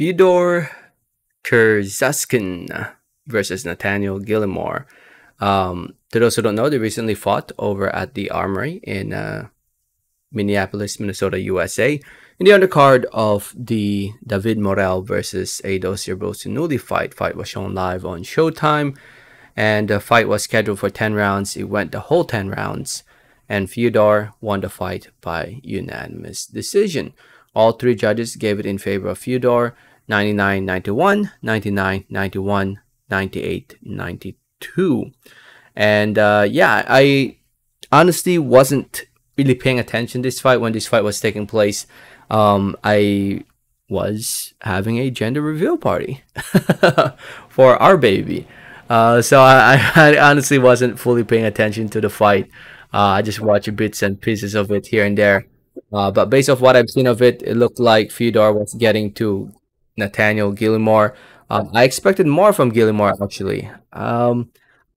Fiodor Czerkaszyn versus Nathaniel Gallimore. To those who don't know, they recently fought over at the Armory in Minneapolis, Minnesota, USA, in the undercard of the David Morrell versus Adosier Bostanuli fight. Fight was shown live on Showtime, and the fight was scheduled for 10 rounds. It went the whole 10 rounds, and Fiodor won the fight by unanimous decision. All three judges gave it in favor of Fiodor, 99-91, 99-91, 98-92. And yeah, I honestly wasn't really paying attention to this fight when this fight was taking place. I was having a gender reveal party for our baby, so I honestly wasn't fully paying attention to the fight. I just watched bits and pieces of it here and there, but based off what I've seen of it, it looked like Fiodor was getting to Nathaniel Gallimore. I expected more from Gallimore, actually. I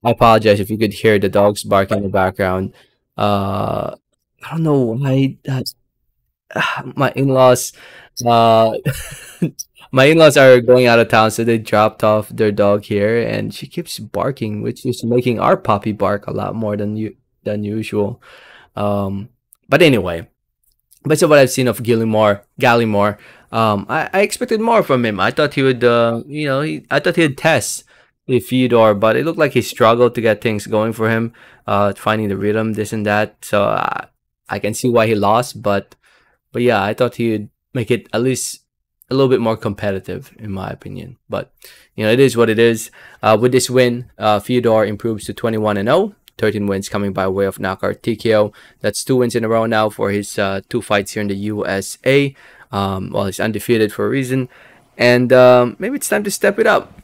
apologize if you could hear the dogs barking in the background. I don't know why that my in-laws my in-laws are going out of town, so they dropped off their dog here, and she keeps barking, which is making our puppy bark a lot more than usual. But anyway, based on what I've seen of Gallimore, I expected more from him. I thought he would I thought he'd test Fiodor, but it looked like he struggled to get things going for him, finding the rhythm, this and that. So I can see why he lost, but yeah, I thought he would make it at least a little bit more competitive, in my opinion. But you know, it is what it is. With this win, Fiodor improves to 21-0, 13 wins coming by way of knockout TKO. That's 2 wins in a row now for his 2 fights here in the USA. Well, he's undefeated for a reason, and maybe it's time to step it up.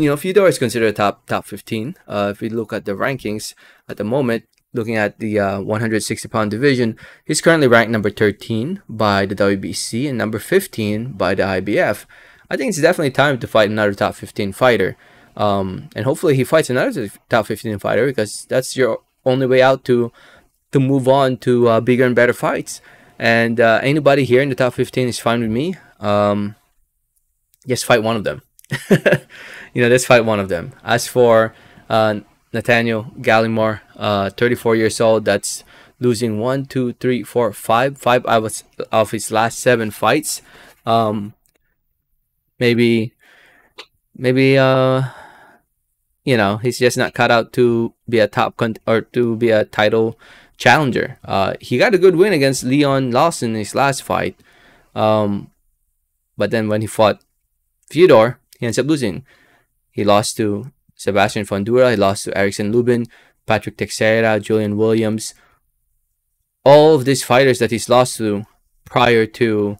You know, Fiodor is considered top 15. If we look at the rankings at the moment, looking at the 160-pound division, he's currently ranked number 13 by the WBC and number 15 by the IBF. I think it's definitely time to fight another top 15 fighter. And hopefully he fights another top 15 fighter, because that's your only way out to move on to bigger and better fights. And anybody here in the top 15 is fine with me. Just fight one of them. You know, let's fight one of them. As for Nathaniel Gallimore, 34 years old, that's losing 5 of his last 7 fights. Maybe you know, he's just not cut out to be a title challenger. He got a good win against Leon Lawson in his last fight, but then when he fought Fiodor, he ends up losing. He lost to Sebastian Fundora, he lost to Ericsson Lubin, Patrick Teixeira, Julian Williams. All of these fighters that he's lost to prior to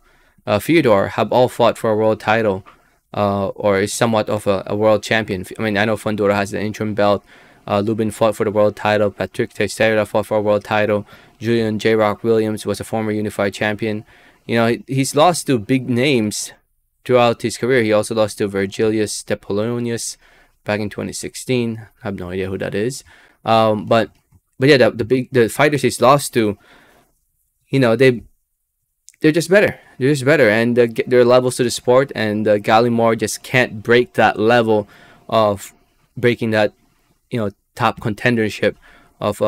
Fiodor have all fought for a world title, or is somewhat of a world champion. I mean, I know Fundora has the interim belt. Lubin fought for the world title. Patrick Teixeira fought for a world title. Julian "J-Rock" Williams was a former unified champion. You know, he's lost to big names throughout his career. He also lost to Virgilius Stepolonius back in 2016. I have no idea who that is. But yeah, the fighters he's lost to, you know, they're just better. They're just better, and there are levels to the sport, and Gallimore just can't break that level of breaking that, you know, top contendership of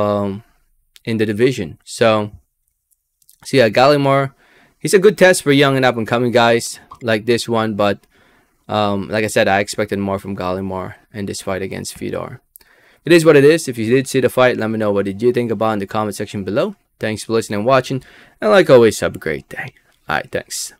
in the division. So yeah, Gallimore, he's a good test for young and up and coming guys like this one, but like I said, I expected more from Gallimore in this fight against Fiodor. It is what it is. If you did see the fight, let me know what did you think about in the comment section below. Thanks for listening and watching, and like always, have a great day. All right, thanks.